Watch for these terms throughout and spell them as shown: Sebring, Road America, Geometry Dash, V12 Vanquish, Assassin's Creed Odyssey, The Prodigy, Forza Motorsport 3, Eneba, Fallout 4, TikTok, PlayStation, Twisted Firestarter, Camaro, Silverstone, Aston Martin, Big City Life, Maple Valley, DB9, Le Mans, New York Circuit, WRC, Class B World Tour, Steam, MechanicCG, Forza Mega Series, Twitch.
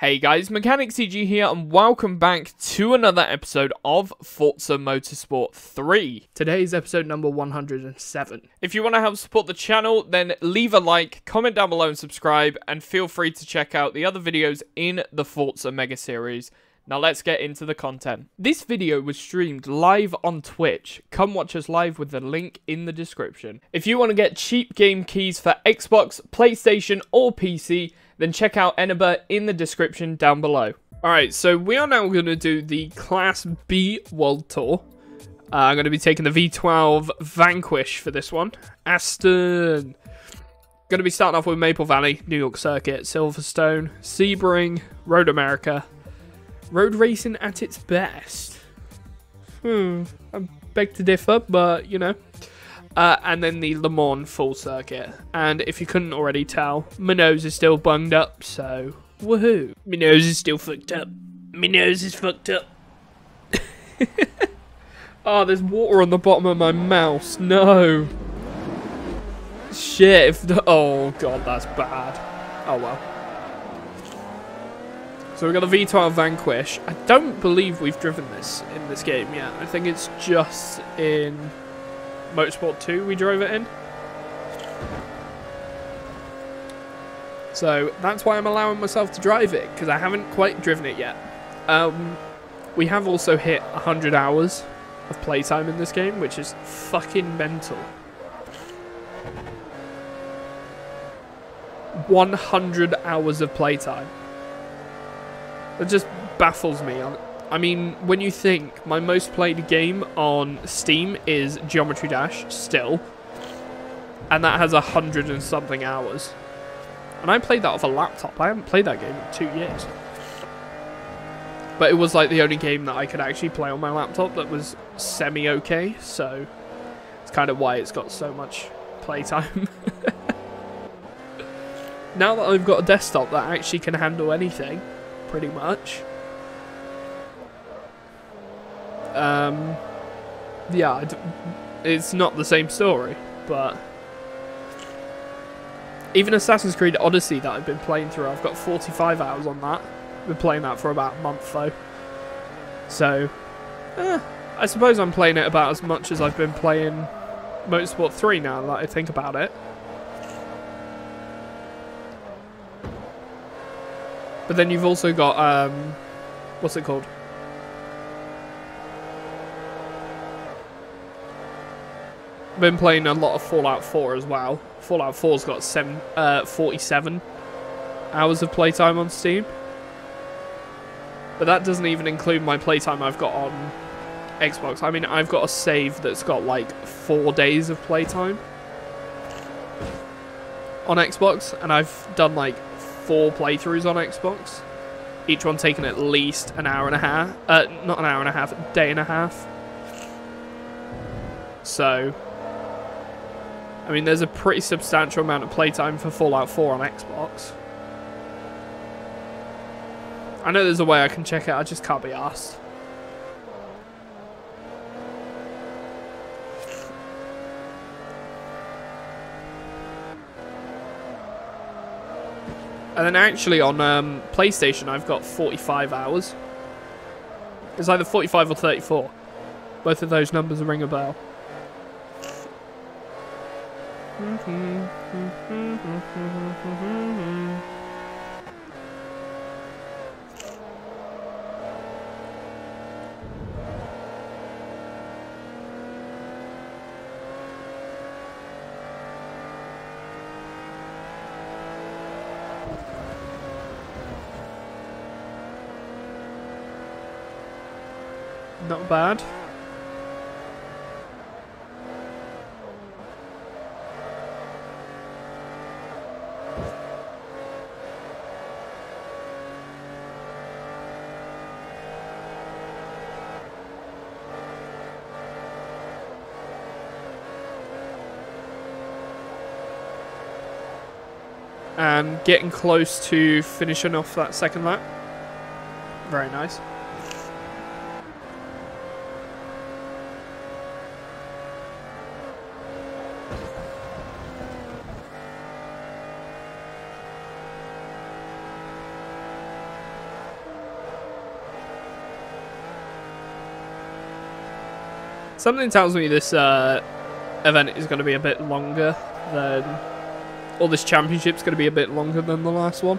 Hey guys, MechanicCG here and welcome back to another episode of Forza Motorsport 3. Today is episode number 107. If you want to help support the channel, then leave a like, comment down below and subscribe, and feel free to check out the other videos in the Forza Mega Series. Now let's get into the content. This video was streamed live on Twitch. Come watch us live with the link in the description. If you want to get cheap game keys for Xbox, PlayStation or PC, then check out Eneba in the description down below. Alright, so we are now going to do the Class B World Tour. I'm going to be taking the V12 Vanquish for this one. Aston. Going to be starting off with Maple Valley, New York Circuit, Silverstone, Sebring, Road America. Road racing at its best. I beg to differ, but you know. And then the Le Mans full circuit. And if you couldn't already tell, my nose is still bunged up, so woohoo. My nose is still fucked up. My nose is fucked up. Oh, there's water on the bottom of my mouth. No. Shit. Oh, God, that's bad. Oh, well. So we've got the V12 Vanquish. I don't believe we've driven this in this game yet. I think it's just in Motorsport 2 we drove it in. So that's why I'm allowing myself to drive it, because I haven't quite driven it yet. We have also hit 100 hours of playtime in this game, which is fucking mental. 100 hours of playtime. That just baffles me. I mean, when you think my most played game on Steam is Geometry Dash still, and that has 100 and something hours, and I played that off a laptop. I haven't played that game in 2 years, but it was like the only game that I could actually play on my laptop that was semi-okay, so it's kind of why it's got so much playtime. Now that I've got a desktop that actually can handle anything, pretty much. Yeah, it's not the same story, but even Assassin's Creed Odyssey that I've been playing through, I've got 45 hours on that. I've been playing that for about a month though, so I suppose I'm playing it about as much as I've been playing Motorsport 3 now that I think about it. But then you've also got, what's it called? I've been playing a lot of Fallout 4 as well. Fallout 4's got 47 hours of playtime on Steam. But that doesn't even include my playtime I've got on Xbox. I mean, I've got a save that's got like 4 days of playtime on Xbox, and I've done like 4 playthroughs on Xbox, each one taking at least an hour and a half, not an hour and a half, a day and a half. So, I mean, there's a pretty substantial amount of playtime for Fallout 4 on Xbox. I know there's a way I can check it, I just can't be arsed. And then actually on PlayStation, I've got 45 hours. It's either 45 or 34. Both of those numbers ring a bell. Not bad. And getting close to finishing off that second lap. Very nice. Something tells me this event is going to be a bit longer than... or this championship's going to be a bit longer than the last one.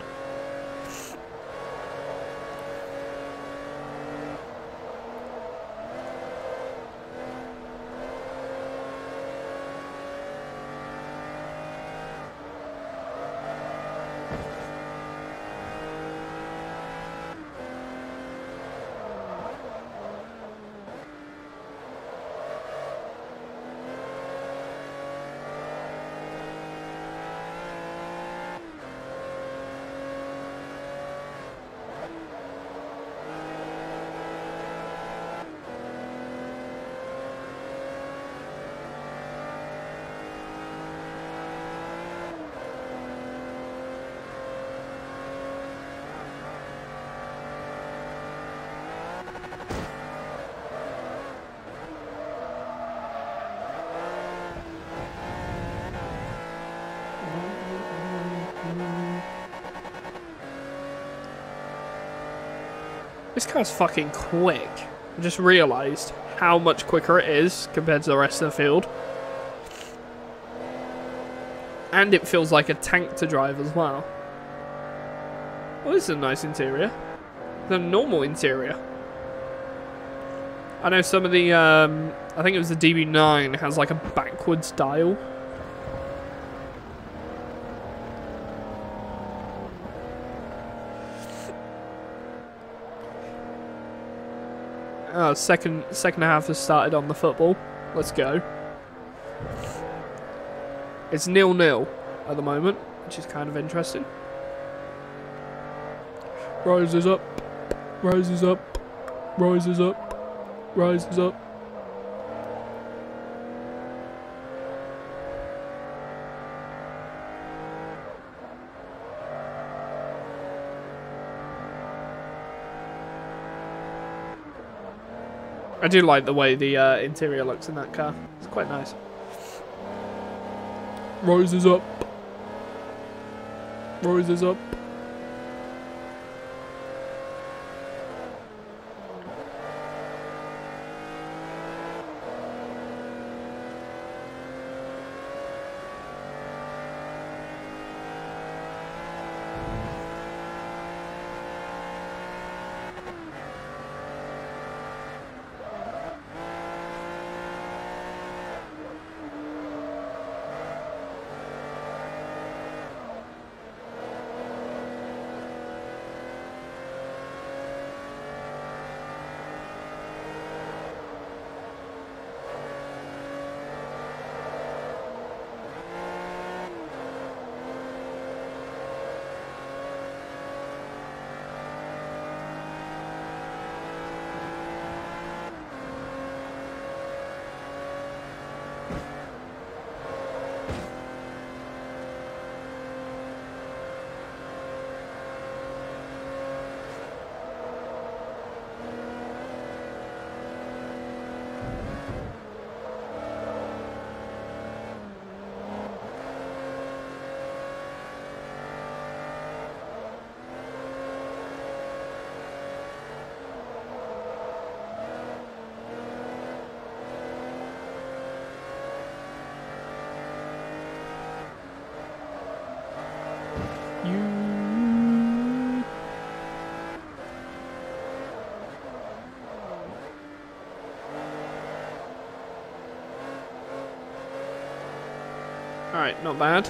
This car's fucking quick. I just realised how much quicker it is compared to the rest of the field. And it feels like a tank to drive as well. Well, this is a nice interior. The normal interior. I know some of the, I think it was the DB9 has like a backwards dial. Oh, second half has started on the football. Let's go. It's 0-0 at the moment, which is kind of interesting. Rises up, rises up, rises up, rises up. I do like the way the interior looks in that car. It's quite nice. Rises up. Rises up. Alright, not bad.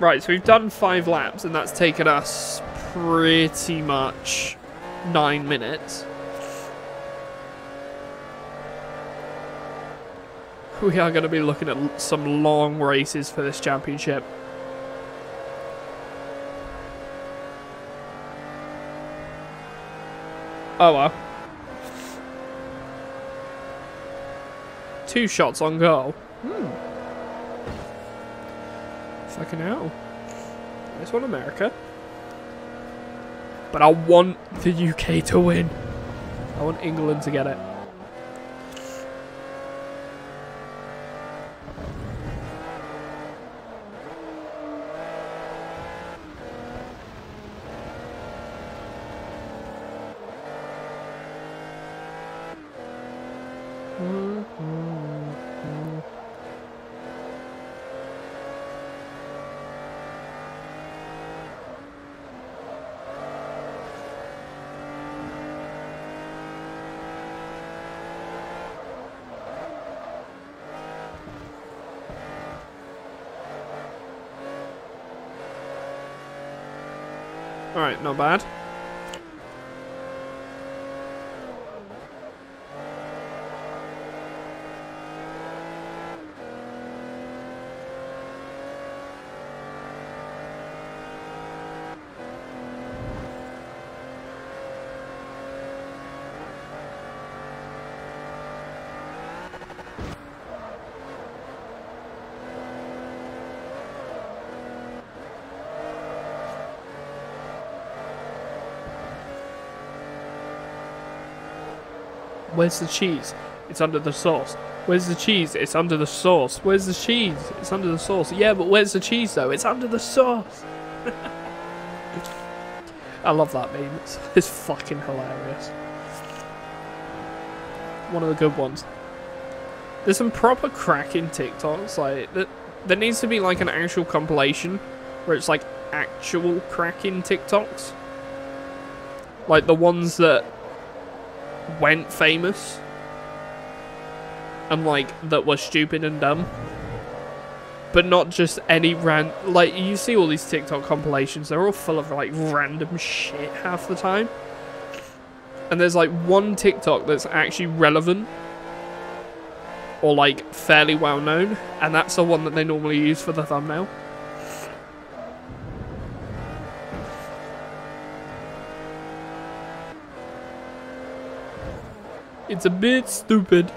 Right, so we've done 5 laps, and that's taken us pretty much 9 minutes. We are going to be looking at some long races for this championship. Oh well. 2 shots on goal. Hmm. Fucking hell. Nice one, America. But I want the UK to win. I want England to get it. Alright, not bad. Where's the cheese? It's under the sauce. Where's the cheese? It's under the sauce. Where's the cheese? It's under the sauce. Yeah, but where's the cheese though? It's under the sauce. I love that meme. It's fucking hilarious. One of the good ones. There's some proper cracking TikToks. Like there needs to be like an actual compilation where it's like actual cracking TikToks. Like the ones that went famous and like that were stupid and dumb, but not just any random. Like you see all these TikTok compilations, they're all full of like random shit half the time, and there's like one TikTok that's actually relevant or like fairly well known, and that's the one that they normally use for the thumbnail. It's a bit stupid.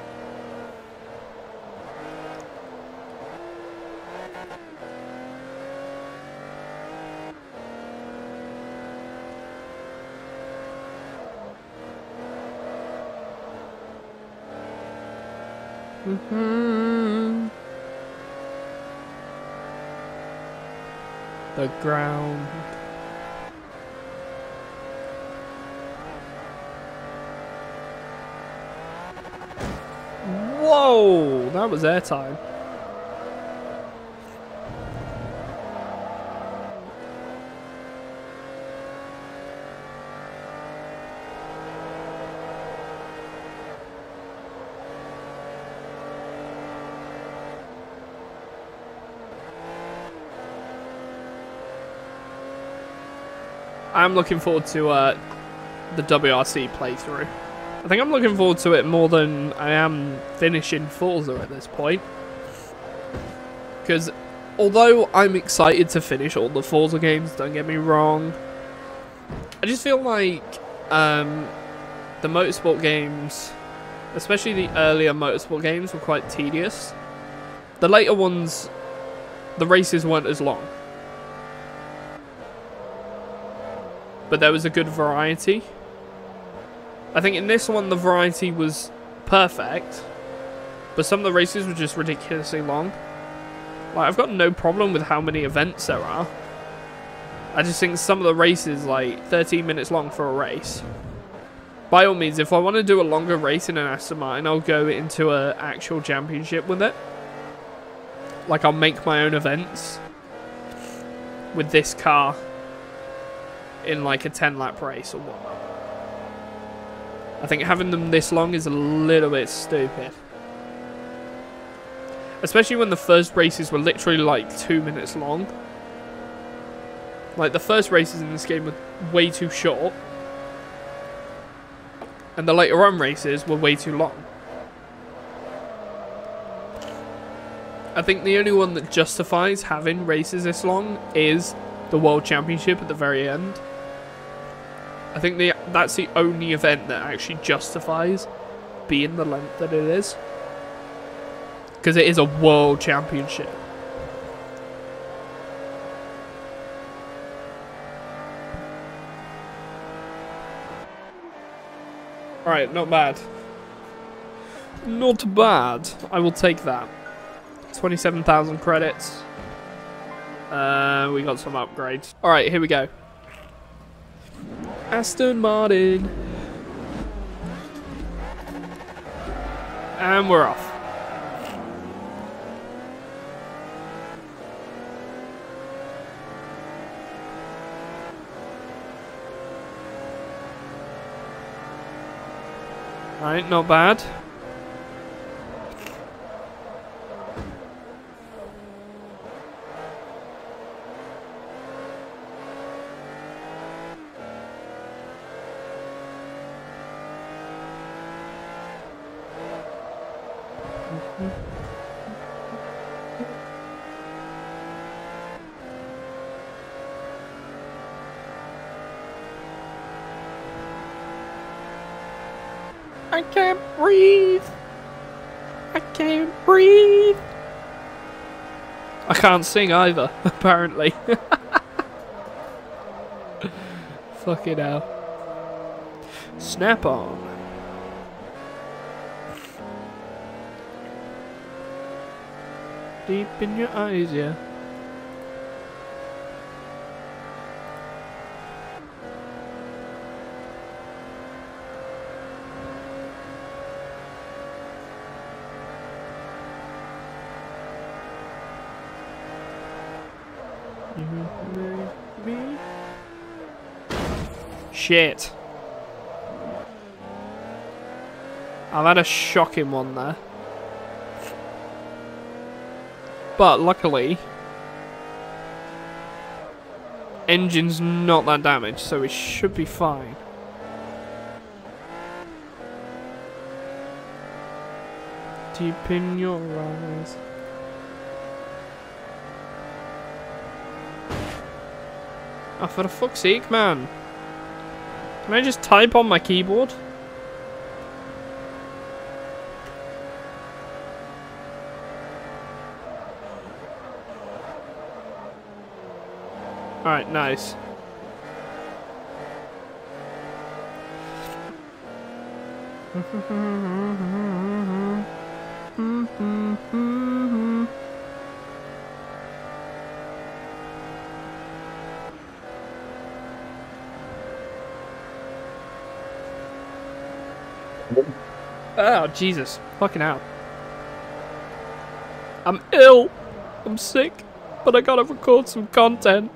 The ground. Whoa, that was airtime. I'm looking forward to the WRC playthrough. I think I'm looking forward to it more than I am finishing Forza at this point. Because although I'm excited to finish all the Forza games, don't get me wrong, I just feel like the motorsport games, especially the earlier motorsport games, were quite tedious. The later ones, the races weren't as long. But there was a good variety. I think in this one the variety was perfect, but some of the races were just ridiculously long. Like, I've got no problem with how many events there are. I just think some of the races, like, 13 minutes long for a race. By all means, if I want to do a longer race in an Aston Martin, I'll go into an actual championship with it. Like, I'll make my own events with this car in, like, a 10-lap race or whatnot. I think having them this long is a little bit stupid. Especially when the first races were literally like 2 minutes long. Like the first races in this game were way too short. And the later on races were way too long. I think the only one that justifies having races this long is the World Championship at the very end. I think that's the only event that actually justifies being the length that it is. Because it is a world championship. Alright, not bad. Not bad. I will take that. 27,000 credits. We got some upgrades. Alright, here we go. Aston Martin. And we're off. Alright, not bad. I can't breathe. I can't breathe. I can't sing either, apparently. Fucking hell. Snap on. Deep in your eyes, yeah. Shit. I've had a shocking one there. But luckily, engine's not that damaged, so it should be fine. Deep in your eyes. Oh, for the fuck's sake, man. Can I just type on my keyboard? Alright, nice. Oh, Jesus. Fucking hell. I'm ill. I'm sick. But I gotta record some content.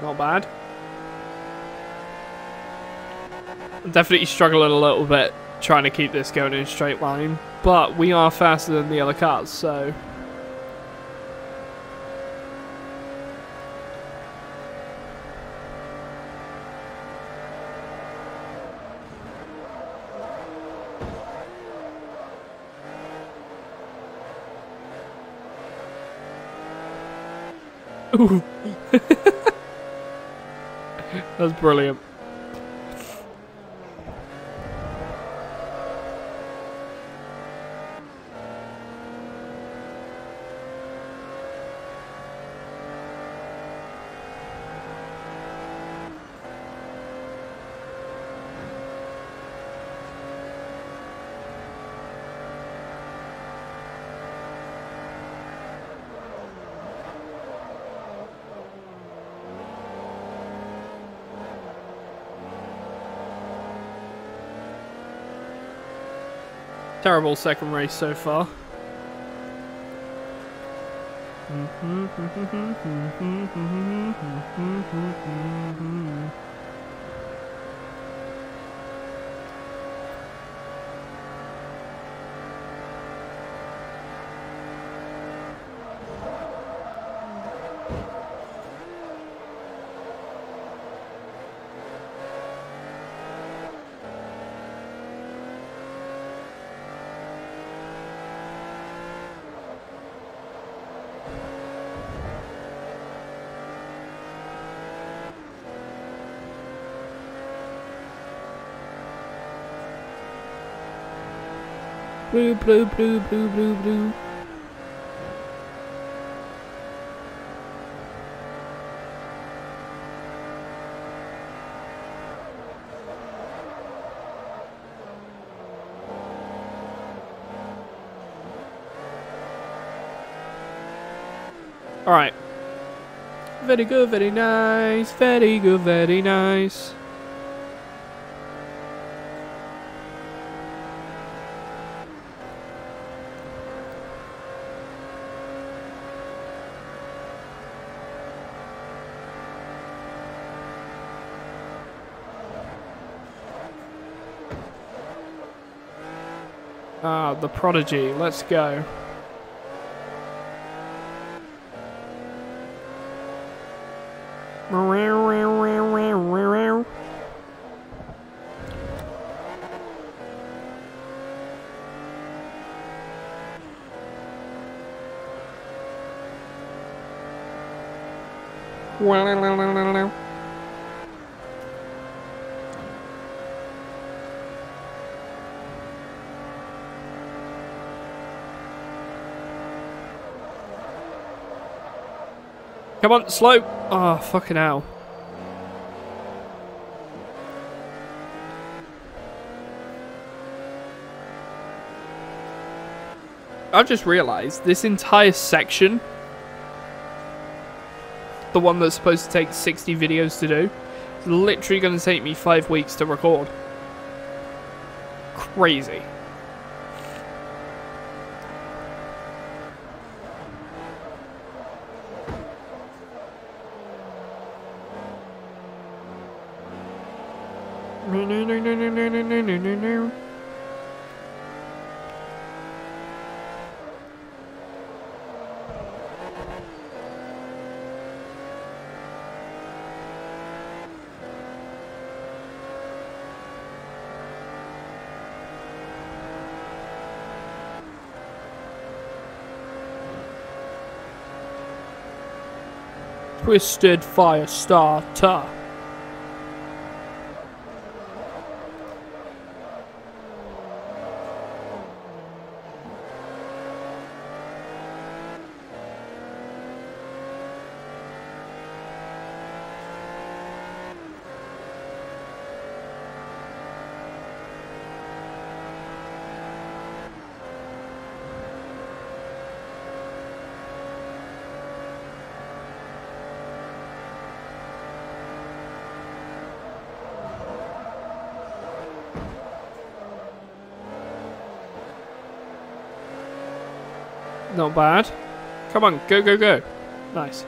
Not bad. I'm definitely struggling a little bit trying to keep this going in a straight line, but we are faster than the other cars, so... Ooh. That's brilliant. Terrible second race so far. Blue, blue, blue, blue, blue, blue. All right. Very good, very nice. Very good, very nice. Ah, the Prodigy. Let's go. Come on, slow! Oh, fucking hell. I've just realised this entire section, the one that's supposed to take 60 videos to do, is literally going to take me 5 weeks to record. Crazy. Twisted Firestarter. Not bad. Come on, go, go, go. Nice.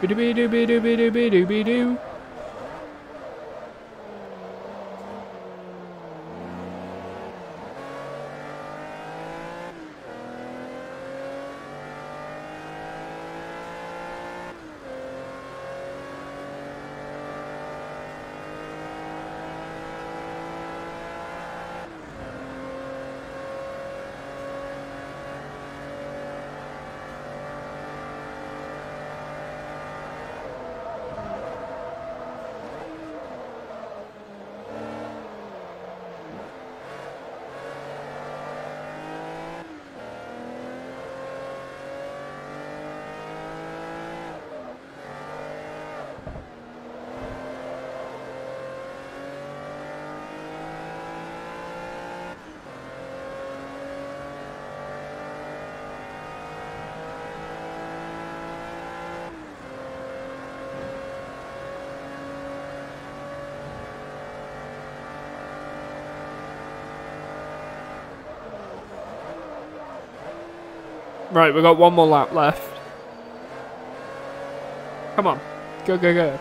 Bidoo bidoo bidoo bidoo bidoo bidoo. Right, we've got one more lap left. Come on. Go, go, go.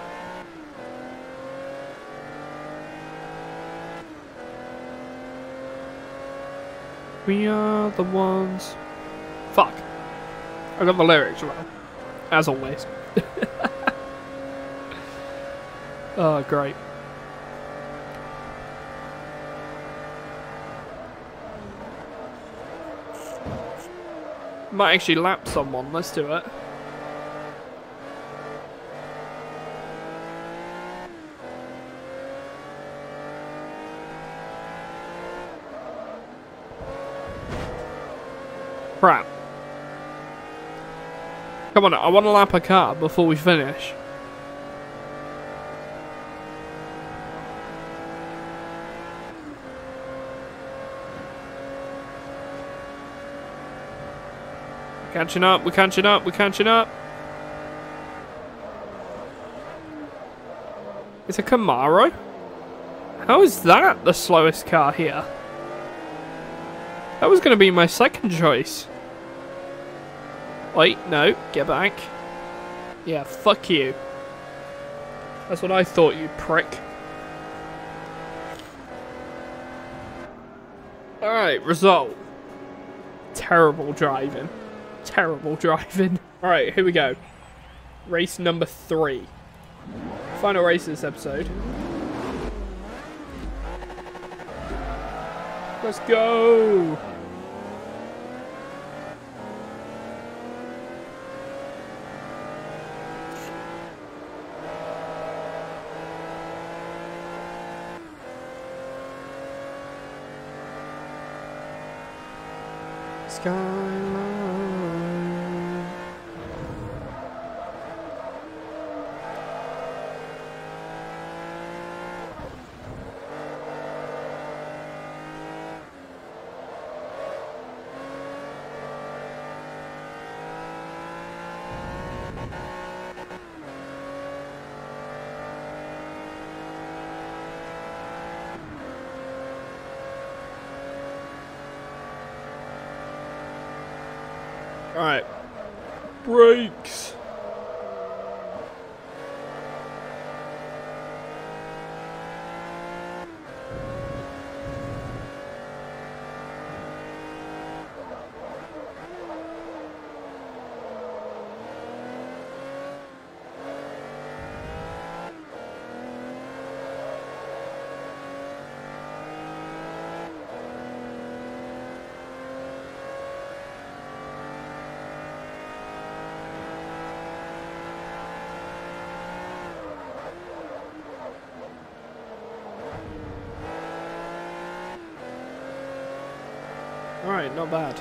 We are the ones... Fuck. I got the lyrics wrong. As always. Great. Might actually lap someone. Let's do it. Crap. Come on, I want to lap a car before we finish. Catching up, we're catching up, we're catching up. It's a Camaro? How is that the slowest car here? That was gonna be my second choice. Wait, no, get back. Yeah, fuck you. That's what I thought, you prick. Alright, result. Terrible driving. Terrible driving. Alright, here we go. Race number 3. Final race of this episode. Let's go! Skyline. Alright. Brakes! Alright, not bad.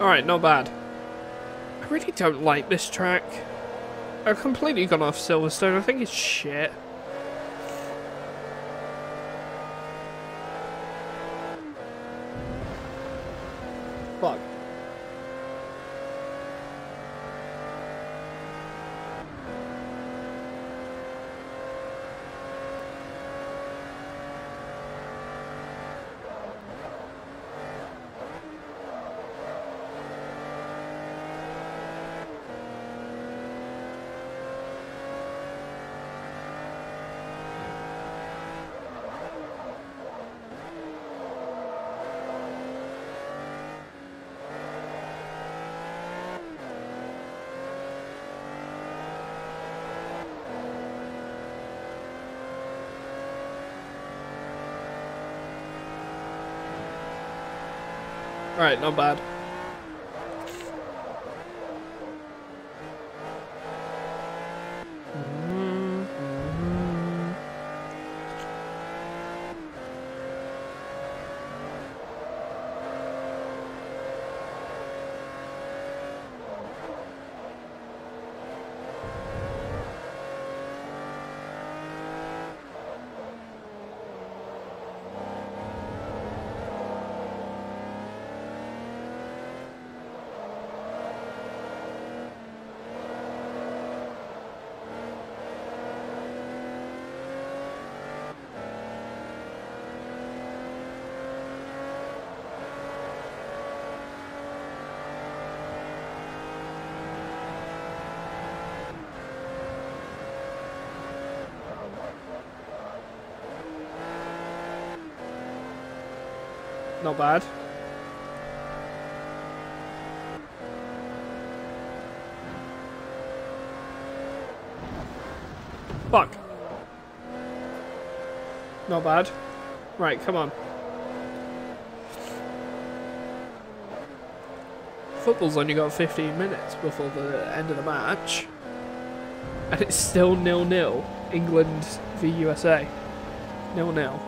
Alright, not bad. I really don't like this track. I've completely gone off Silverstone. I think it's shit. Fuck. Alright, not bad. Not bad. Fuck. Not bad. Right, come on. Football's only got 15 minutes before the end of the match. And it's still 0-0. England v USA. 0-0.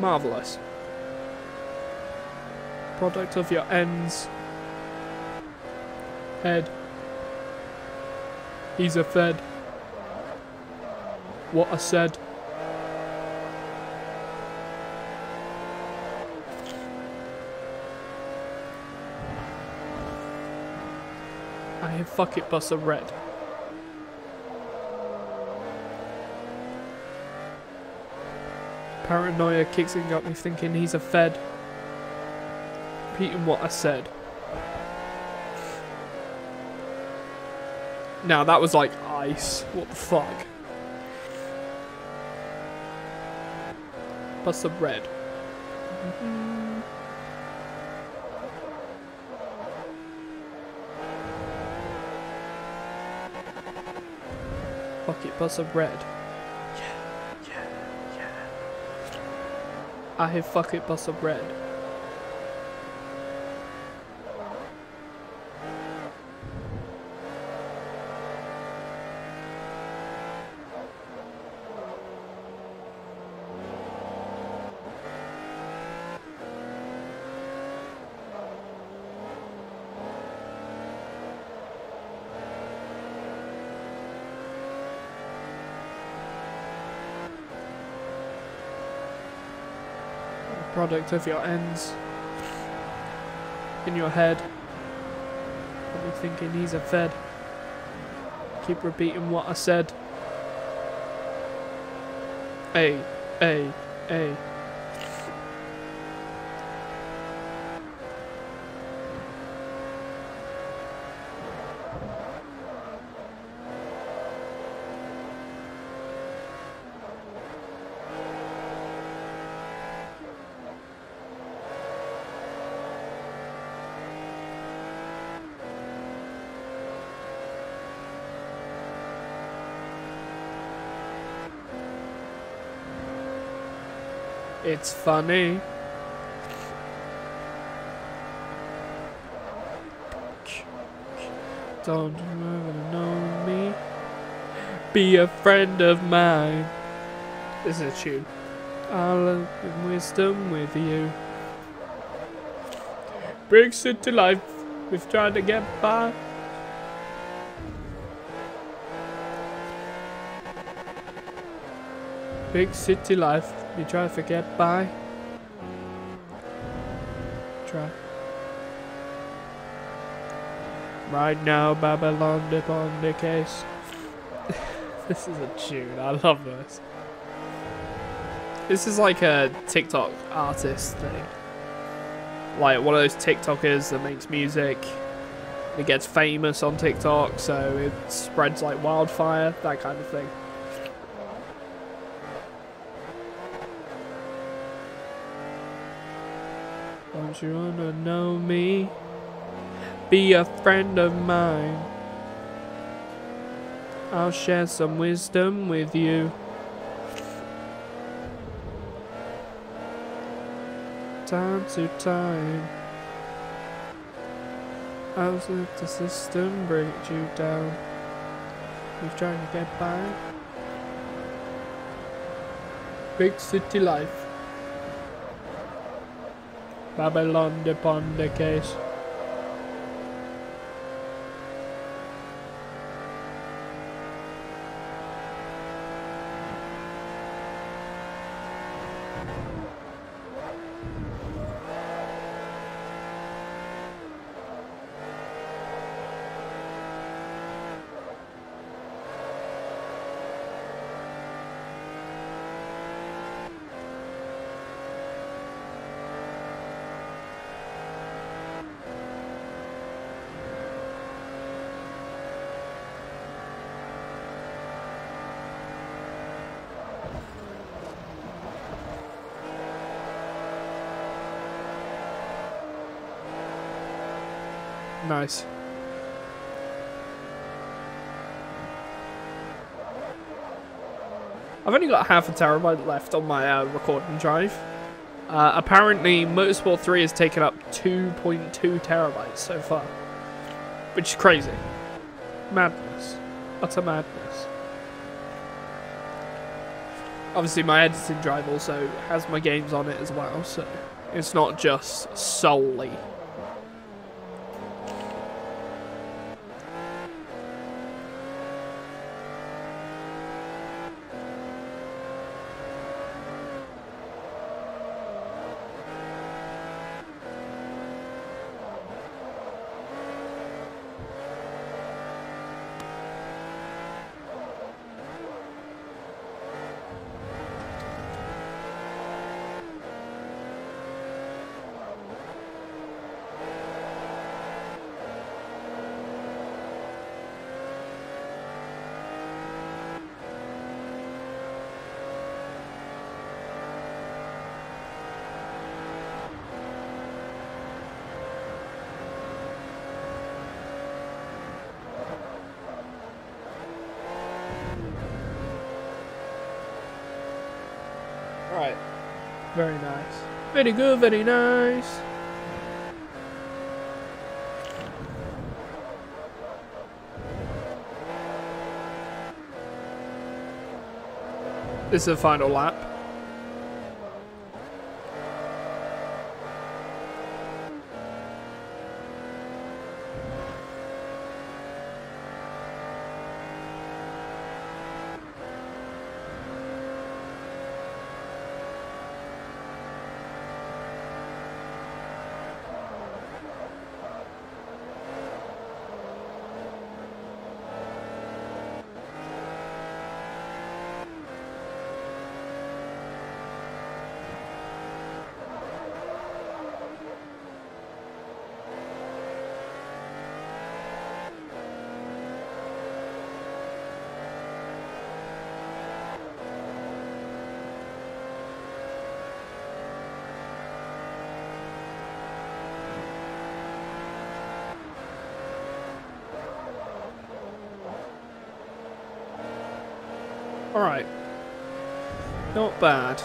Marvellous. Product of your ends. Head. He's a fed. What I said. I have fuck it bus of red. Paranoia kicks in, got me thinking he's a fed. Repeating what I said. Now that was like ice. What the fuck? Bust of red. Mm-hmm. Fuck it, bust of red. Yeah, yeah, yeah. I have fuck it, bust of red. Product of your ends in your head. I'll be thinking he's a fed. Keep repeating what I said. Ay. It's funny. Don't you know me? Be a friend of mine. This is a tune. I'll live in wisdom with you. Big City Life. We've tried to get by. Big City Life. You try to forget by. Try. Right now, Babylon upon the case. This is a tune. I love this. This is like a TikTok artist thing. Like one of those TikTokers that makes music. It gets famous on TikTok, so it spreads like wildfire. That kind of thing. Don't you wanna know me? Be a friend of mine. I'll share some wisdom with you. Time to time. I've let the system break you down. You're trying to get by. Big City Life. Babylon upon the case. nice. I've only got half a terabyte left on my recording drive. Apparently, Motorsport 3 has taken up 2.2 terabytes so far, which is crazy. Madness. Utter madness. Obviously, my editing drive also has my games on it as well, so it's not just solely. Very nice. Very good, very nice. This is the final lap. Alright, not bad.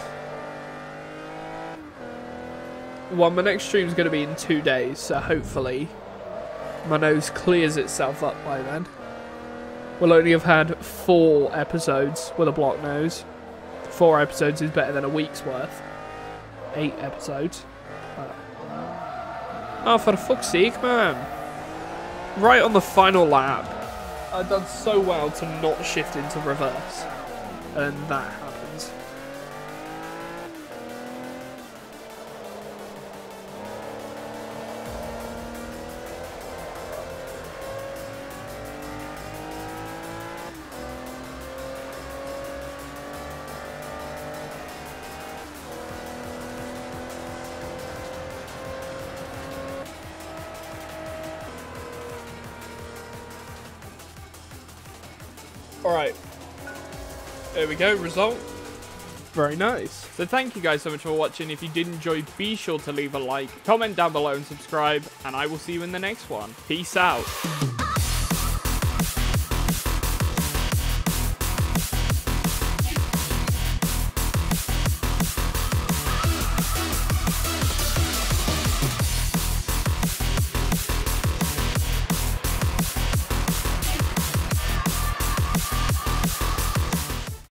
Well, my next stream's going to be in 2 days, so hopefully my nose clears itself up by then. We'll only have had 4 episodes with a block nose. 4 episodes is better than a week's worth. 8 episodes. Oh, for fuck's sake, man. Right on the final lap. I've done so well to not shift into reverse. And that happens. All right. There we go, result. Very nice. So thank you guys so much for watching. If you did enjoy, be sure to leave a like, comment down below and subscribe, and I will see you in the next one. Peace out.